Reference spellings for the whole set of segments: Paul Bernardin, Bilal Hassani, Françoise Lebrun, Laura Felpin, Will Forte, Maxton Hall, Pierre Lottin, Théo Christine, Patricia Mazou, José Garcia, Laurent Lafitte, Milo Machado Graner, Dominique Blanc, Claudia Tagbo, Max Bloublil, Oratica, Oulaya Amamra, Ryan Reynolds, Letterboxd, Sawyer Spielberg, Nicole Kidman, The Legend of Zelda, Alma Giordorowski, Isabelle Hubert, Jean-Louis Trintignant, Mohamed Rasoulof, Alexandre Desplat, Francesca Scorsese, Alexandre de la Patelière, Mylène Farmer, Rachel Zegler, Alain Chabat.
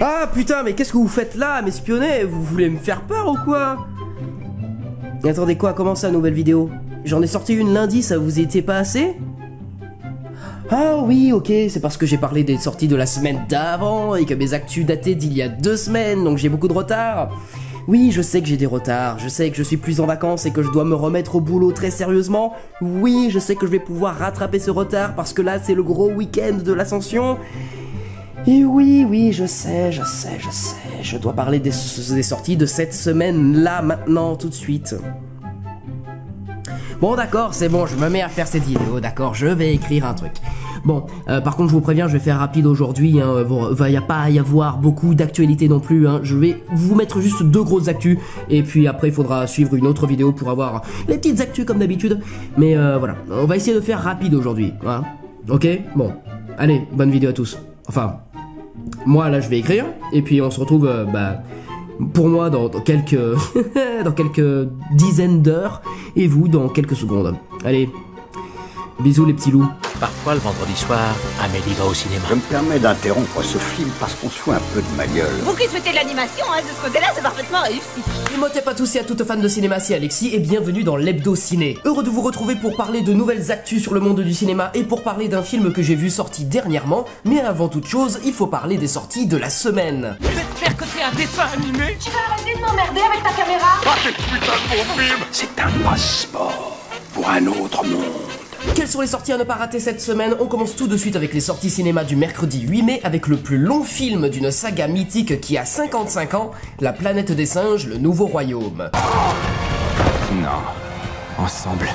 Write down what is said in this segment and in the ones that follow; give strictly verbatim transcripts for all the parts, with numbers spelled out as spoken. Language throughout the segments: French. Ah putain, mais qu'est-ce que vous faites là, m'espionner? Vous voulez me faire peur ou quoi? Et attendez quoi, comment ça, nouvelle vidéo? J'en ai sorti une lundi, ça vous était pas assez? Ah oui, ok, c'est parce que j'ai parlé des sorties de la semaine d'avant et que mes actus dataient d'il y a deux semaines, donc j'ai beaucoup de retard. Oui, je sais que j'ai des retards, je sais que je suis plus en vacances et que je dois me remettre au boulot très sérieusement. Oui, je sais que je vais pouvoir rattraper ce retard parce que là, c'est le gros week-end de l'ascension. Et oui, oui, je sais, je sais, je sais, je dois parler des, des sorties de cette semaine-là, maintenant, tout de suite. Bon d'accord, c'est bon, je me mets à faire cette vidéo, d'accord, je vais écrire un truc. Bon, euh, par contre je vous préviens, je vais faire rapide aujourd'hui, hein, bon, va y a pas y avoir beaucoup d'actualités non plus, hein, je vais vous mettre juste deux grosses actus, et puis après il faudra suivre une autre vidéo pour avoir les petites actus comme d'habitude, mais euh, voilà, on va essayer de faire rapide aujourd'hui, hein, ok? Bon, allez, bonne vidéo à tous, enfin, moi là je vais écrire, et puis on se retrouve, euh, bah... pour moi dans, dans quelques dans quelques dizaines d'heures et vous dans quelques secondes. Allez, bisous les petits loups. Parfois le vendredi soir, Amélie va au cinéma. Je me permets d'interrompre ce film parce qu'on se fout un peu de ma gueule. Vous qui souhaitez l'animation, hein, de ce côté-là, c'est parfaitement réussi. Et motez pas tous et à toutes fans de cinéma, c'est Alexis et bienvenue dans l'hebdo ciné. Heureux de vous retrouver pour parler de nouvelles actus sur le monde du cinéma et pour parler d'un film que j'ai vu sorti dernièrement. Mais avant toute chose, il faut parler des sorties de la semaine. J'espère que c'est un dessin animé. Tu vas arrêter de m'emmerder avec ta caméra. Ah, c'est putain de bon film. C'est un passeport pour un autre monde. Quelles sont les sorties à ne pas rater cette semaine? On commence tout de suite avec les sorties cinéma du mercredi huit mai avec le plus long film d'une saga mythique qui a cinquante-cinq ans, La planète des singes, le nouveau royaume. Non, ensemble,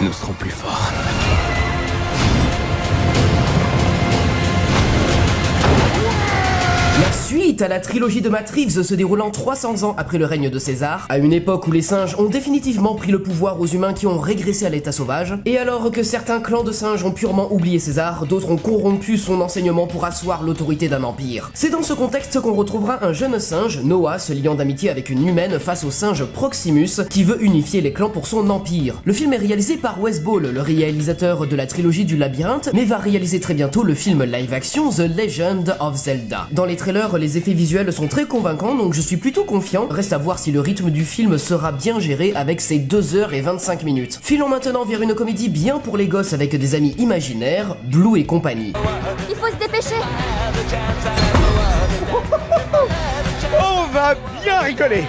nous serons plus forts. La suite à la trilogie de Matrix se déroulant trois cents ans après le règne de César, à une époque où les singes ont définitivement pris le pouvoir aux humains qui ont régressé à l'état sauvage, et alors que certains clans de singes ont purement oublié César, d'autres ont corrompu son enseignement pour asseoir l'autorité d'un empire. C'est dans ce contexte qu'on retrouvera un jeune singe, Noah, se liant d'amitié avec une humaine face au singe Proximus, qui veut unifier les clans pour son empire. Le film est réalisé par Wes Ball, le réalisateur de la trilogie du labyrinthe, mais va réaliser très bientôt le film live-action The Legend of Zelda. Dans les trailers, les effets visuels sont très convaincants, donc je suis plutôt confiant. Reste à voir si le rythme du film sera bien géré avec ses deux heures et vingt-cinq minutes. Filons maintenant vers une comédie bien pour les gosses avec des amis imaginaires, Blue et compagnie. Il faut se dépêcher. On va bien rigoler.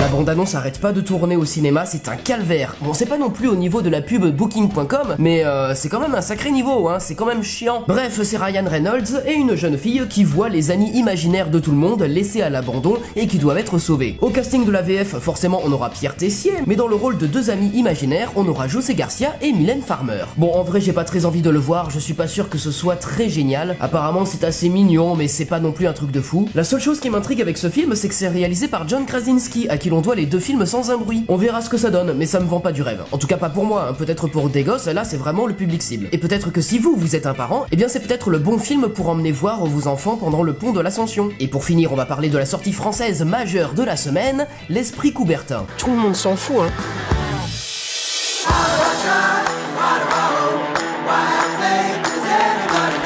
La bande-annonce arrête pas de tourner au cinéma, c'est un calvaire. Bon, c'est pas non plus au niveau de la pub booking point com, mais euh, c'est quand même un sacré niveau, hein, c'est quand même chiant. Bref, c'est Ryan Reynolds et une jeune fille qui voit les amis imaginaires de tout le monde laissés à l'abandon et qui doivent être sauvés. Au casting de la V F, forcément, on aura Pierre Tessier, mais dans le rôle de deux amis imaginaires, on aura José Garcia et Mylène Farmer. Bon, en vrai, j'ai pas très envie de le voir, je suis pas sûr que ce soit très génial. Apparemment, c'est assez mignon, mais c'est pas non plus un truc de fou. La seule chose qui m'intrigue avec ce film, c'est que c'est réalisé par John Krasinski, à qui on doit les deux films Sans un bruit. On verra ce que ça donne, mais ça me vend pas du rêve. En tout cas pas pour moi, hein. Peut-être pour des gosses, là c'est vraiment le public cible. Et peut-être que si vous, vous êtes un parent, eh bien c'est peut-être le bon film pour emmener voir vos enfants pendant le pont de l'Ascension. Et pour finir, on va parler de la sortie française majeure de la semaine, L'Esprit Coubertin. Tout le monde s'en fout, hein.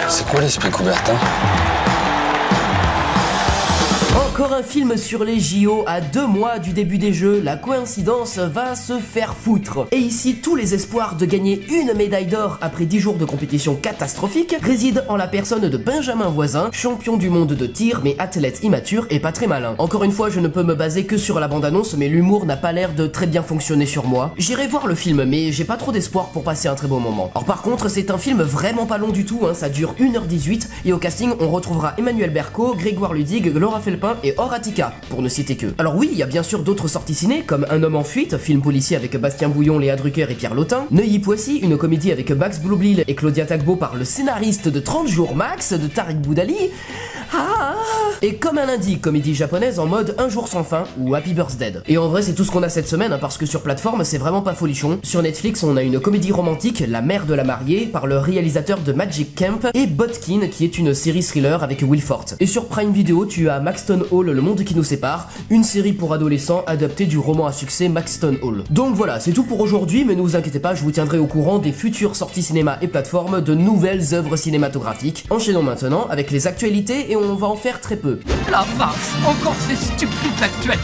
C'est quoi L'Esprit Coubertin ? Encore un film sur les J O à deux mois du début des Jeux, la coïncidence va se faire foutre. Et ici, tous les espoirs de gagner une médaille d'or après dix jours de compétition catastrophique résident en la personne de Benjamin Voisin, champion du monde de tir, mais athlète immature et pas très malin. Encore une fois, je ne peux me baser que sur la bande-annonce, mais l'humour n'a pas l'air de très bien fonctionner sur moi. J'irai voir le film, mais j'ai pas trop d'espoir pour passer un très beau moment. Or par contre, c'est un film vraiment pas long du tout, hein, ça dure une heure dix-huit, et au casting, on retrouvera Emmanuel Berco, Grégoire Ludig, Laura Felpin, et Oratica, pour ne citer que. Alors oui, il y a bien sûr d'autres sorties ciné, comme Un homme en fuite, film policier avec Bastien Bouillon, Léa Drucker et Pierre Lottin, Neuilly-Poissy, une comédie avec Max Bloublil et Claudia Tagbo par le scénariste de trente jours max de Tariq Boudali, ah, et Comme un lundi, comédie japonaise en mode Un jour sans fin ou Happy Birthday. Et en vrai, c'est tout ce qu'on a cette semaine, hein, parce que sur plateforme, c'est vraiment pas folichon. Sur Netflix, on a une comédie romantique, La mère de la mariée, par le réalisateur de Magic Camp, et Botkin, qui est une série thriller avec Will Forte. Et sur Prime Video, tu as Maxton Hall, Hall, Le Monde qui nous sépare, une série pour adolescents adaptée du roman à succès Maxton Hall. Donc voilà, c'est tout pour aujourd'hui, mais ne vous inquiétez pas, je vous tiendrai au courant des futures sorties cinéma et plateformes de nouvelles œuvres cinématographiques. Enchaînons maintenant avec les actualités et on va en faire très peu. La vache, encore ces stupides actualités.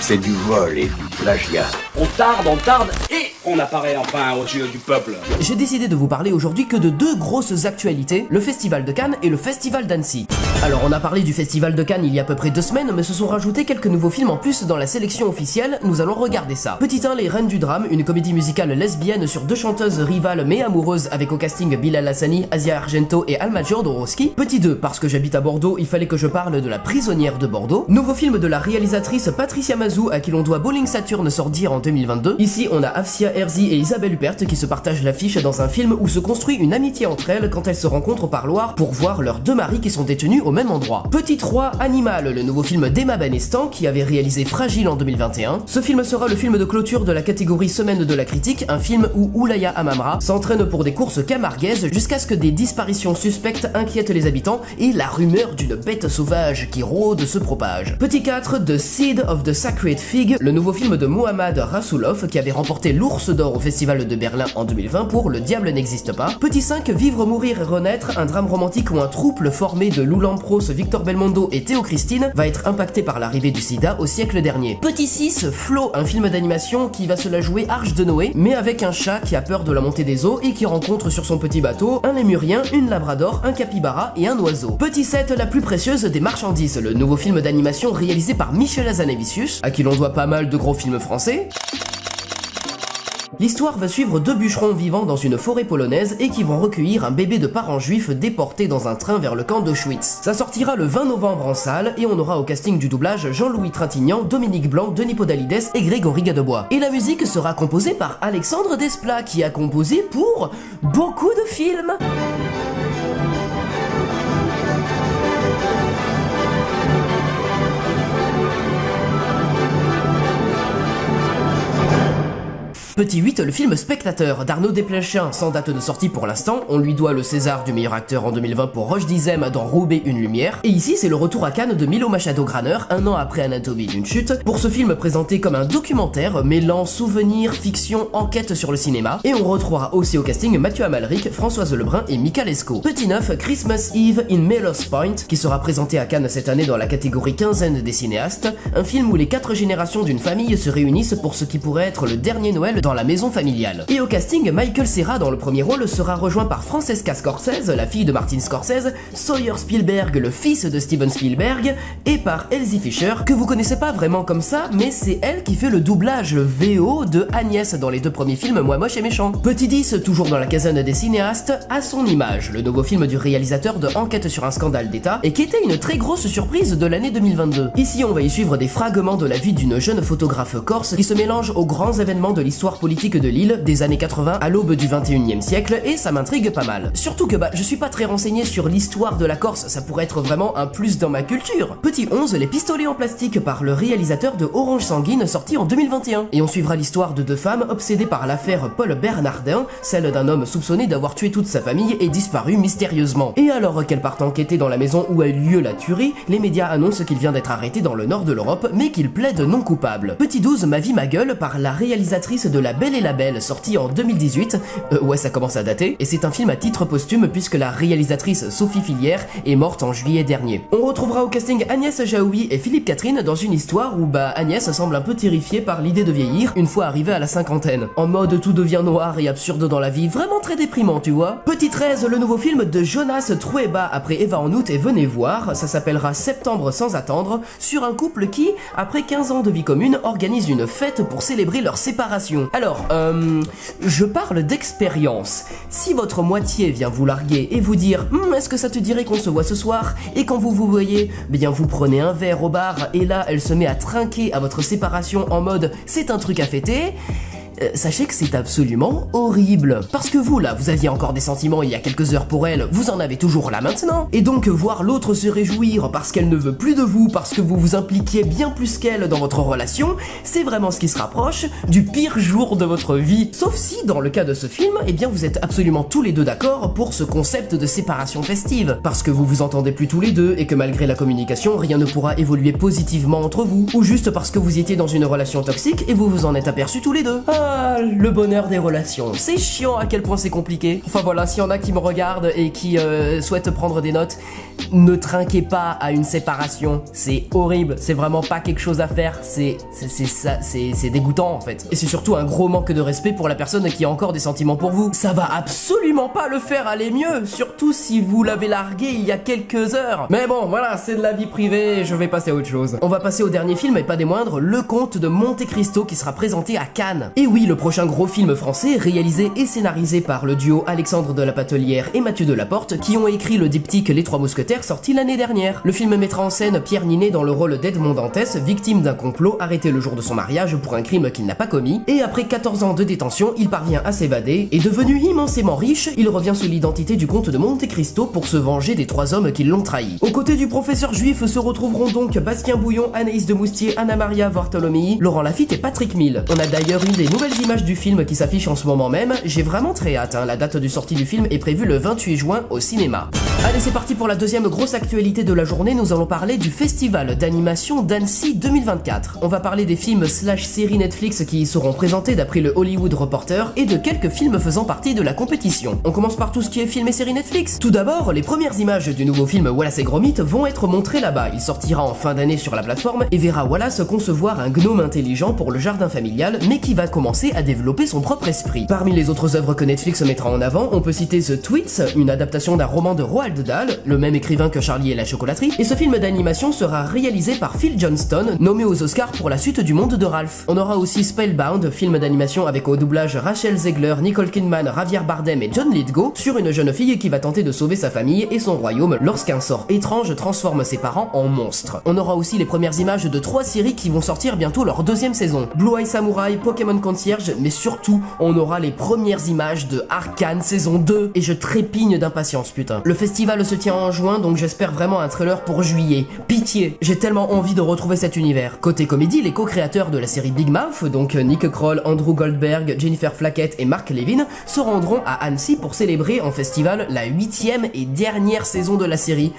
C'est du vol et du plagiat. On tarde, on tarde et on apparaît enfin aux yeux du peuple. J'ai décidé de vous parler aujourd'hui que de deux grosses actualités, le Festival de Cannes et le Festival d'Annecy. Alors on a parlé du Festival de Cannes il y a à peu près deux semaines, mais se sont rajoutés quelques nouveaux films en plus dans la sélection officielle, nous allons regarder ça. Petit un, Les Reines du Drame, une comédie musicale lesbienne sur deux chanteuses rivales mais amoureuses avec au casting Bilal Hassani, Asia Argento et Alma Giordorowski. Petit deux, parce que j'habite à Bordeaux, il fallait que je parle de La Prisonnière de Bordeaux. Nouveau film de la réalisatrice Patricia Mazou à qui l'on doit Bowling Saturn sortir en deux mille vingt-deux. Ici on a Afsia Herzi et Isabelle Hubert qui se partagent l'affiche dans un film où se construit une amitié entre elles quand elles se rencontrent au parloir pour voir leurs deux maris qui sont détenus au même endroit. Petit trois, Animal, le nouveau film d'Emma Benestan qui avait réalisé Fragile en deux mille vingt et un. Ce film sera le film de clôture de la catégorie Semaine de la critique, un film où Oulaya Amamra s'entraîne pour des courses camarguaises jusqu'à ce que des disparitions suspectes inquiètent les habitants et la rumeur d'une bête sauvage qui rôde se propage. Petit quatre, The Seed of the Sacred Fig, le nouveau film de Mohamed Rasoulof qui avait remporté l'Ours d'Or au Festival de Berlin en deux mille vingt pour Le Diable n'existe pas. Petit cinq, Vivre, mourir et renaître, un drame romantique où un trouble formé de Loulan Pros, Victor Belmondo et Théo Christine va être impacté par l'arrivée du sida au siècle dernier. Petit six, Flo, un film d'animation qui va se la jouer Arche de Noé, mais avec un chat qui a peur de la montée des eaux et qui rencontre sur son petit bateau un lémurien, une labrador, un capybara et un oiseau. Petit sept, La plus précieuse des marchandises, le nouveau film d'animation réalisé par Michel Hazanavicius, à qui l'on doit pas mal de gros films français. L'histoire va suivre deux bûcherons vivant dans une forêt polonaise et qui vont recueillir un bébé de parents juifs déporté dans un train vers le camp d'Auschwitz. Ça sortira le vingt novembre en salle et on aura au casting du doublage Jean-Louis Trintignant, Dominique Blanc, Denis Podalides et Grégory Gadebois. Et la musique sera composée par Alexandre Desplat qui a composé pour beaucoup de films. Petit huit, le film Spectateur d'Arnaud Desplechin, sans date de sortie pour l'instant, on lui doit le César du meilleur acteur en deux mille vingt pour Roche Dizem dans Roubaix une lumière, et ici c'est le retour à Cannes de Milo Machado Graner, un an après Anatomie d'une chute, pour ce film présenté comme un documentaire mêlant souvenirs, fiction, enquête sur le cinéma, et on retrouvera aussi au casting Mathieu Amalric, Françoise Lebrun et Mika Lescaut. Petit neuf, Christmas Eve in Melrose Point, qui sera présenté à Cannes cette année dans la catégorie quinzaine des cinéastes, un film où les quatre générations d'une famille se réunissent pour ce qui pourrait être le dernier Noël dans la maison familiale. Et au casting, Michael Cera dans le premier rôle sera rejoint par Francesca Scorsese, la fille de Martin Scorsese, Sawyer Spielberg, le fils de Steven Spielberg, et par Elsie Fisher, que vous connaissez pas vraiment comme ça, mais c'est elle qui fait le doublage V O de Agnès dans les deux premiers films Moi moche et méchant. Petit dix, toujours dans la caserne des cinéastes, À son image, le nouveau film du réalisateur de Enquête sur un scandale d'État, et qui était une très grosse surprise de l'année deux mille vingt-deux. Ici, on va y suivre des fragments de la vie d'une jeune photographe corse qui se mélange aux grands événements de l'histoire politique de l'île des années quatre-vingt à l'aube du vingt et unième siècle et ça m'intrigue pas mal. Surtout que bah je suis pas très renseigné sur l'histoire de la Corse, ça pourrait être vraiment un plus dans ma culture. Petit onze, Les pistolets en plastique par le réalisateur de Orange Sanguine sorti en deux mille vingt et un. Et on suivra l'histoire de deux femmes obsédées par l'affaire Paul Bernardin, celle d'un homme soupçonné d'avoir tué toute sa famille et disparu mystérieusement. Et alors qu'elles partent enquêter dans la maison où a eu lieu la tuerie, les médias annoncent qu'il vient d'être arrêté dans le nord de l'Europe mais qu'il plaide non coupable. Petit douze, Ma vie ma gueule par la réalisatrice de La Belle et la Belle, sortie en deux mille dix-huit, euh, ouais ça commence à dater, et c'est un film à titre posthume puisque la réalisatrice Sophie Filière est morte en juillet dernier. On retrouvera au casting Agnès Jaoui et Philippe Catherine dans une histoire où bah Agnès semble un peu terrifiée par l'idée de vieillir une fois arrivée à la cinquantaine. En mode tout devient noir et absurde dans la vie, vraiment très déprimant tu vois. Petit treize, le nouveau film de Jonas Trueba après Eva en août et Venez voir, ça s'appellera Septembre sans attendre, sur un couple qui, après quinze ans de vie commune, organise une fête pour célébrer leur séparation. Alors, euh, je parle d'expérience. Si votre moitié vient vous larguer et vous dire hm, « Est-ce que ça te dirait qu'on se voit ce soir ?» et quand vous vous voyez, bien vous prenez un verre au bar et là elle se met à trinquer à votre séparation en mode « c'est un truc à fêter », euh, sachez que c'est absolument horrible. Parce que vous, là, vous aviez encore des sentiments il y a quelques heures pour elle, vous en avez toujours là maintenant. Et donc, voir l'autre se réjouir parce qu'elle ne veut plus de vous, parce que vous vous impliquiez bien plus qu'elle dans votre relation, c'est vraiment ce qui se rapproche du pire jour de votre vie. Sauf si, dans le cas de ce film, eh bien, vous êtes absolument tous les deux d'accord pour ce concept de séparation festive. Parce que vous vous entendez plus tous les deux et que malgré la communication, rien ne pourra évoluer positivement entre vous. Ou juste parce que vous étiez dans une relation toxique et vous vous en êtes aperçus tous les deux. Ah, le bonheur des relations. C'est chiant à quel point c'est compliqué. Enfin voilà, s'il y en a qui me regardent et qui euh, souhaitent prendre des notes, ne trinquez pas à une séparation. C'est horrible, c'est vraiment pas quelque chose à faire. C'est ça, c'est dégoûtant en fait. Et c'est surtout un gros manque de respect pour la personne qui a encore des sentiments pour vous. Ça va absolument pas le faire aller mieux, surtout si vous l'avez largué il y a quelques heures. Mais bon, voilà, c'est de la vie privée, je vais passer à autre chose. On va passer au dernier film et pas des moindres, Le Comte de Monte Cristo, qui sera présenté à Cannes. Et oui, le prochain gros film français, réalisé et scénarisé par le duo Alexandre de la Patelière et Mathieu Delaporte, qui ont écrit le diptyque Les Trois Mousquetaires, sorti l'année dernière. Le film mettra en scène Pierre Ninet dans le rôle d'Edmond Dantès, victime d'un complot arrêté le jour de son mariage pour un crime qu'il n'a pas commis, et après quatorze ans de détention, il parvient à s'évader, et devenu immensément riche, il revient sous l'identité du comte de Monte Cristo pour se venger des trois hommes qui l'ont trahi. Aux côtés du professeur juif se retrouveront donc Bastien Bouillon, Anaïs de Moustier, Anna-Maria Bartolomei, Laurent Lafitte et Patrick Mille. On a d'ailleurs une des nouvelles images du film qui s'affiche en ce moment même, j'ai vraiment très hâte, hein. La date de sortie du film est prévue le vingt-huit juin au cinéma. Allez, c'est parti pour la deuxième grosse actualité de la journée, nous allons parler du festival d'animation d'Annecy deux mille vingt-quatre. On va parler des films slash séries Netflix qui y seront présentés d'après le Hollywood Reporter et de quelques films faisant partie de la compétition. On commence par tout ce qui est film et série Netflix. Tout d'abord, les premières images du nouveau film Wallace et Gromit vont être montrées là-bas. Il sortira en fin d'année sur la plateforme et verra Wallace concevoir un gnome intelligent pour le jardin familial, mais qui va commencer à développer son propre esprit. Parmi les autres œuvres que Netflix mettra en avant, on peut citer The Tweets, une adaptation d'un roman de Roald Dahl, le même écrivain que Charlie et la chocolaterie, et ce film d'animation sera réalisé par Phil Johnston, nommé aux Oscars pour la suite du monde de Ralph. On aura aussi Spellbound, film d'animation avec au doublage Rachel Zegler, Nicole Kidman, Javier Bardem et John Lithgow, sur une jeune fille qui va tenter de sauver sa famille et son royaume lorsqu'un sort étrange transforme ses parents en monstres. On aura aussi les premières images de trois séries qui vont sortir bientôt leur deuxième saison. Blue Eye Samurai, Pokémon Concierge, mais surtout, on aura les premières images de Arcane saison deux, et je trépigne d'impatience, putain. Le festival se tient en juin, donc j'espère vraiment un trailer pour juillet. Pitié, j'ai tellement envie de retrouver cet univers. Côté comédie, les co-créateurs de la série Big Mouth, donc Nick Kroll, Andrew Goldberg, Jennifer Flackett et Mark Levin, se rendront à Annecy pour célébrer en festival la huitième et dernière saison de la série.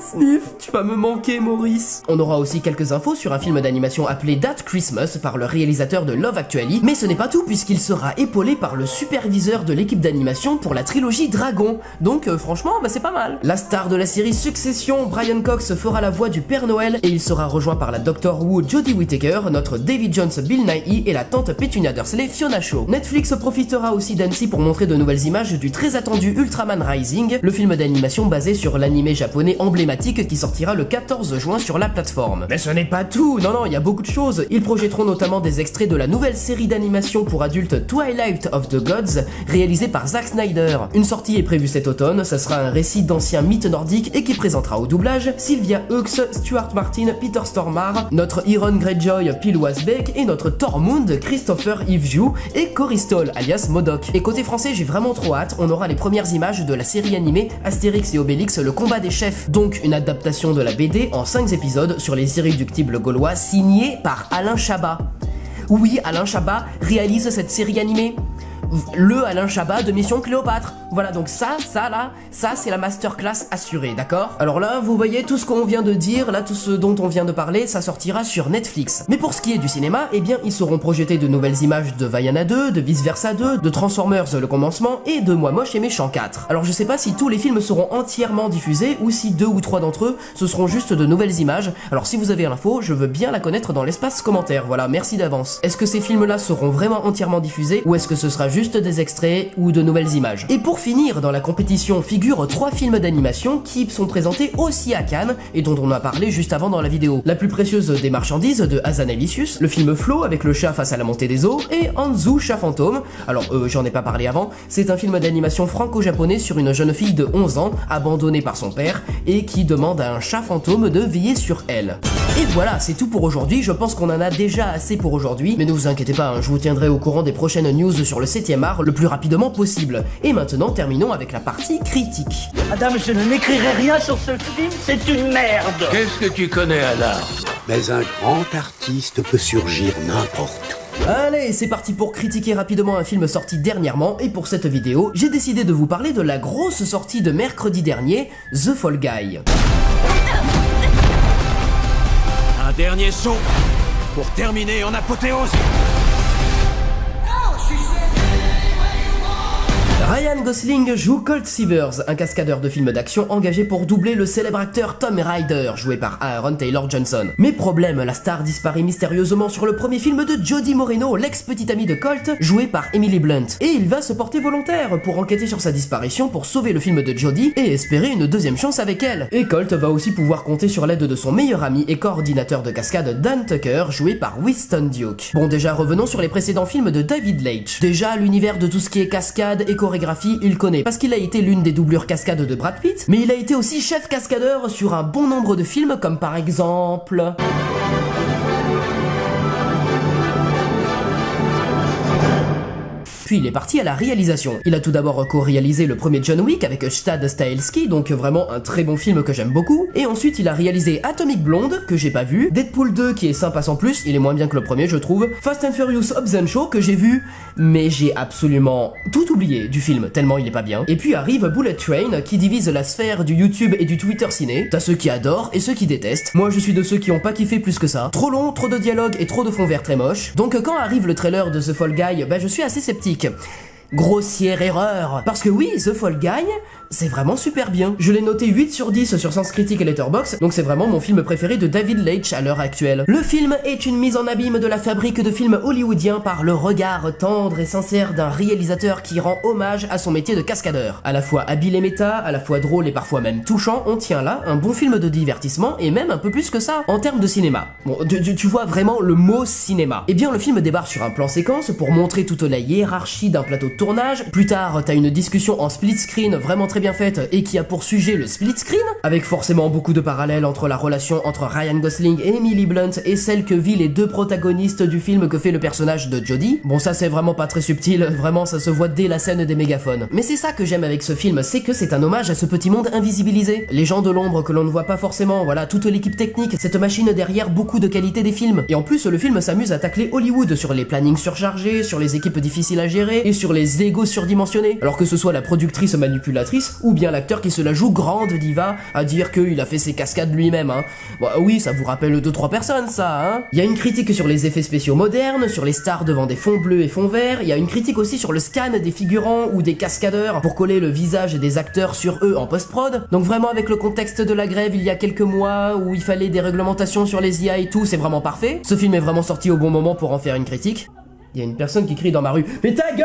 Sniff, tu vas me manquer, Maurice. On aura aussi quelques infos sur un film d'animation appelé That Christmas par le réalisateur de Love Actually, mais ce n'est pas tout puisqu'il sera épaulé par le superviseur de l'équipe d'animation pour la trilogie Dragon, donc euh, franchement bah, c'est pas mal. La star de la série Succession, Brian Cox, fera la voix du Père Noël et il sera rejoint par la Doctor Who, Jodie Whittaker, notre Davy Jones, Bill Nighy et la tante Petunia Dursley, Fiona Shaw. Netflix profitera aussi d'Annecy pour montrer de nouvelles images du très attendu Ultraman Rising, le film d'animation basé sur l'animé japonais emblématique qui sortira le quatorze juin sur la plateforme. Mais ce n'est pas tout, non non, il y a beaucoup de choses. Ils projetteront notamment des extraits de la nouvelle série d'animation pour adultes Twilight of the Gods, réalisée par Zack Snyder. Une sortie est prévue cet automne, ça sera un récit d'anciens mythes nordiques et qui présentera au doublage Sylvia Hux, Stuart Martin, Peter Stormare, notre Iron Greyjoy Pil Wasbeck et notre Tormund Christopher Ivju et Corey Stoll alias Modoc. Et côté français, j'ai vraiment trop hâte, on aura les premières images de la série animé Astérix et Obélix, le combat des chefs, donc une adaptation de la B D en cinq épisodes sur les irréductibles gaulois signée par Alain Chabat. Oui, Alain Chabat réalise cette série animée. Le Alain Chabat de Mission Cléopâtre. Voilà, donc ça, ça là, ça c'est la masterclass assurée, d'accord? Alors là, vous voyez tout ce qu'on vient de dire, là tout ce dont on vient de parler, ça sortira sur Netflix. Mais pour ce qui est du cinéma, eh bien ils seront projetés de nouvelles images de Vaiana deux, de Vice Versa deux, de Transformers le commencement et de Moi Moche et Méchant quatre. Alors je sais pas si tous les films seront entièrement diffusés ou si deux ou trois d'entre eux, ce seront juste de nouvelles images. Alors si vous avez l'info, je veux bien la connaître dans l'espace commentaire, voilà, merci d'avance. Est-ce que ces films-là seront vraiment entièrement diffusés ou est-ce que ce sera juste des extraits ou de nouvelles images. Et pour finir, dans la compétition figurent trois films d'animation qui sont présentés aussi à Cannes et dont on a parlé juste avant dans la vidéo. La plus précieuse des marchandises de Hazanavicius, le film Flo avec le chat face à la montée des eaux et Hanzu, chat fantôme. Alors euh, j'en ai pas parlé avant, c'est un film d'animation franco-japonais sur une jeune fille de onze ans abandonnée par son père et qui demande à un chat fantôme de veiller sur elle. Et voilà, c'est tout pour aujourd'hui, je pense qu'on en a déjà assez pour aujourd'hui, mais ne vous inquiétez pas, hein, je vous tiendrai au courant des prochaines news sur le septième art le plus rapidement possible. Et maintenant, terminons avec la partie critique. Madame, je ne n'écrirai rien sur ce film, c'est une merde. Qu'est-ce que tu connais à l'art? Mais un grand artiste peut surgir n'importe où. Allez, c'est parti pour critiquer rapidement un film sorti dernièrement, et pour cette vidéo, j'ai décidé de vous parler de la grosse sortie de mercredi dernier, The Fall Guy. Un dernier saut pour terminer en apothéose. Ryan Gosling joue Colt Sievers, un cascadeur de films d'action engagé pour doubler le célèbre acteur Tom Rider, joué par Aaron Taylor Johnson. Mais problème, la star disparaît mystérieusement sur le premier film de Jodie Moreno, l'ex-petite amie de Colt, jouée par Emily Blunt. Et il va se porter volontaire pour enquêter sur sa disparition pour sauver le film de Jodie et espérer une deuxième chance avec elle. Et Colt va aussi pouvoir compter sur l'aide de son meilleur ami et coordinateur de cascade Dan Tucker, joué par Winston Duke. Bon, déjà revenons sur les précédents films de David Leitch. Déjà, l'univers de tout ce qui est cascade et chorégraphie, il connaît, parce qu'il a été l'une des doublures cascades de Brad Pitt, mais il a été aussi chef cascadeur sur un bon nombre de films, comme par exemple... Puis il est parti à la réalisation. Il a tout d'abord co-réalisé le premier John Wick avec Stad Stahelski, donc vraiment un très bon film que j'aime beaucoup. Et ensuite il a réalisé Atomic Blonde, que j'ai pas vu, Deadpool deux qui est sympa sans plus, il est moins bien que le premier je trouve, Fast and Furious Hobbs and Shaw que j'ai vu, mais j'ai absolument tout oublié du film, tellement il est pas bien. Et puis arrive Bullet Train qui divise la sphère du YouTube et du Twitter ciné. T'as ceux qui adorent et ceux qui détestent. Moi je suis de ceux qui ont pas kiffé plus que ça. Trop long, trop de dialogue et trop de fond vert très moche. Donc quand arrive le trailer de The Fall Guy, bah je suis assez sceptique. Grossière erreur. Parce que oui, The Fall Guy, c'est vraiment super bien. Je l'ai noté huit sur dix sur Sens Critique et Letterboxd, donc c'est vraiment mon film préféré de David Leitch à l'heure actuelle. Le film est une mise en abîme de la fabrique de films hollywoodiens par le regard tendre et sincère d'un réalisateur qui rend hommage à son métier de cascadeur. À la fois habile et méta, à la fois drôle et parfois même touchant, on tient là un bon film de divertissement et même un peu plus que ça, en termes de cinéma. Bon, tu, tu vois vraiment le mot cinéma. Eh bien, le film débarque sur un plan séquence pour montrer toute la hiérarchie d'un plateau de tournage. Plus tard, t'as une discussion en split screen vraiment très bien faite et qui a pour sujet le split screen, avec forcément beaucoup de parallèles entre la relation entre Ryan Gosling et Emily Blunt et celle que vivent les deux protagonistes du film que fait le personnage de Jodie. Bon, ça c'est vraiment pas très subtil, vraiment ça se voit dès la scène des mégaphones. Mais c'est ça que j'aime avec ce film, c'est que c'est un hommage à ce petit monde invisibilisé, les gens de l'ombre que l'on ne voit pas forcément, voilà, toute l'équipe technique, cette machine derrière beaucoup de qualité des films. Et en plus, le film s'amuse à tacler Hollywood sur les plannings surchargés, sur les équipes difficiles à gérer et sur les égos surdimensionnés, alors que ce soit la productrice manipulatrice ou bien l'acteur qui se la joue grande diva à dire qu'il a fait ses cascades lui-même, hein. Bon, oui, ça vous rappelle deux trois personnes, ça, hein. Il y a une critique sur les effets spéciaux modernes, sur les stars devant des fonds bleus et fonds verts, il y a une critique aussi sur le scan des figurants ou des cascadeurs pour coller le visage des acteurs sur eux en post-prod. Donc vraiment avec le contexte de la grève il y a quelques mois où il fallait des réglementations sur les I A et tout, c'est vraiment parfait. Ce film est vraiment sorti au bon moment pour en faire une critique. Il y a une personne qui crie dans ma rue « Mais ta gueule !»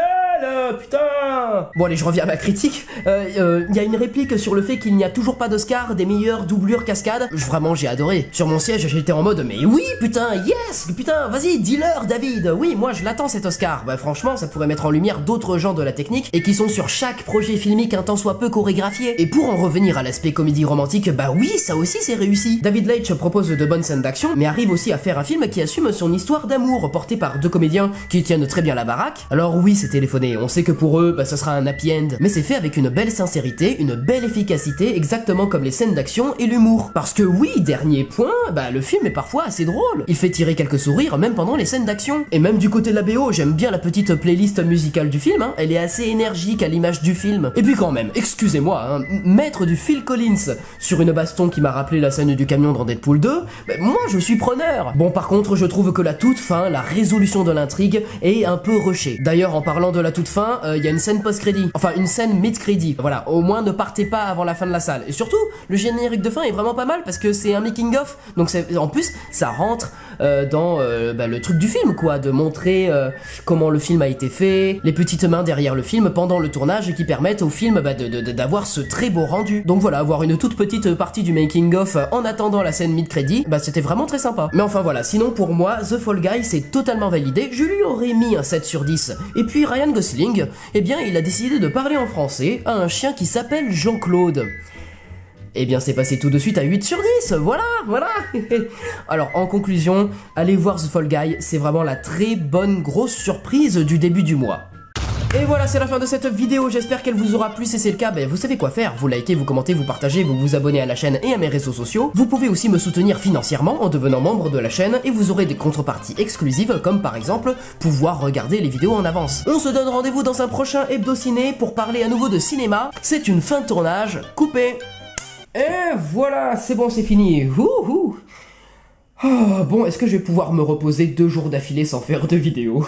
Putain! Bon allez, je reviens à ma critique. Il euh, euh, y a une réplique sur le fait qu'il n'y a toujours pas d'Oscar des meilleures doublures cascades. Je, vraiment, j'ai adoré. Sur mon siège, j'étais en mode mais oui, putain, yes, putain, vas-y, dis-leur, David. Oui, moi, je l'attends cet Oscar. Bah franchement, ça pourrait mettre en lumière d'autres gens de la technique et qui sont sur chaque projet filmique un tant soit peu chorégraphié. Et pour en revenir à l'aspect comédie romantique, bah oui, ça aussi c'est réussi. David Leitch propose de bonnes scènes d'action, mais arrive aussi à faire un film qui assume son histoire d'amour portée par deux comédiens qui tiennent très bien la baraque. Alors oui, c'est téléphoné. On sait que pour eux, bah, ça sera un happy end. Mais c'est fait avec une belle sincérité, une belle efficacité, exactement comme les scènes d'action et l'humour. Parce que oui, dernier point, bah le film est parfois assez drôle. Il fait tirer quelques sourires, même pendant les scènes d'action. Et même du côté de la B O, j'aime bien la petite playlist musicale du film, hein. Elle est assez énergique à l'image du film. Et puis quand même, excusez-moi, hein, mettre du Phil Collins sur une baston qui m'a rappelé la scène du camion dans Deadpool deux, bah, moi je suis preneur. Bon, par contre, je trouve que la toute fin, la résolution de l'intrigue est un peu rushée. D'ailleurs, en parlant de la toute fin, il euh, y a une scène post-crédit, enfin une scène mid-crédit. Voilà, au moins ne partez pas avant la fin de la salle. Et surtout, le générique de fin est vraiment pas mal parce que c'est un making-of, donc en plus ça rentre euh, dans euh, bah, le truc du film, quoi, de montrer euh, comment le film a été fait, les petites mains derrière le film pendant le tournage qui permettent au film bah, de, de, de, d'avoir ce très beau rendu. Donc voilà, avoir une toute petite partie du making of en attendant la scène mid-crédit, bah c'était vraiment très sympa. Mais enfin voilà, sinon pour moi, The Fall Guy c'est totalement validé, je lui aurais mis un sept sur dix. Et puis Ryan Gosling, eh bien il a décidé de parler en français à un chien qui s'appelle Jean-Claude. Eh bien c'est passé tout de suite à huit sur dix, voilà, voilà. Alors en conclusion, allez voir The Fall Guy, c'est vraiment la très bonne grosse surprise du début du mois. Et voilà, c'est la fin de cette vidéo, j'espère qu'elle vous aura plu. Si c'est le cas, ben vous savez quoi faire, vous likez, vous commentez, vous partagez, vous vous abonnez à la chaîne et à mes réseaux sociaux. Vous pouvez aussi me soutenir financièrement en devenant membre de la chaîne et vous aurez des contreparties exclusives comme par exemple pouvoir regarder les vidéos en avance. On se donne rendez-vous dans un prochain hebdo ciné pour parler à nouveau de cinéma, c'est une fin de tournage, coupé. Et voilà, c'est bon, c'est fini, wouhou. Oh, bon, est-ce que je vais pouvoir me reposer deux jours d'affilée sans faire de vidéo?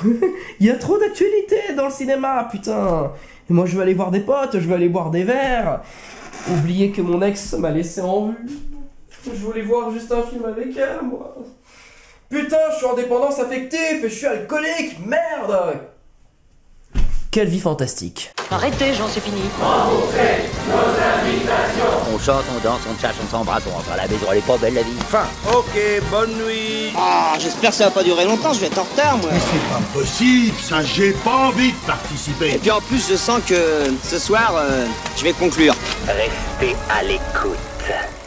Il y a trop d'actualités dans le cinéma, putain. Et moi, je vais aller voir des potes, je vais aller boire des verres. Oubliez que mon ex m'a laissé en vue. Je voulais voir juste un film avec elle, moi. Putain, je suis en dépendance affective et je suis alcoolique, merde. Quelle vie fantastique. Arrêtez, Jean, c'est fini. Remboursez nos invitations. On chante, on danse, on chasse, on s'embrasse, on rentre à la maison, elle est pas belle la vie. Fin. Ok, bonne nuit. Ah, j'espère que ça va pas durer longtemps, je vais être en retard, moi. Mais c'est pas possible, ça, j'ai pas envie de participer. Et puis en plus, je sens que ce soir, euh, je vais conclure. Restez à l'écoute.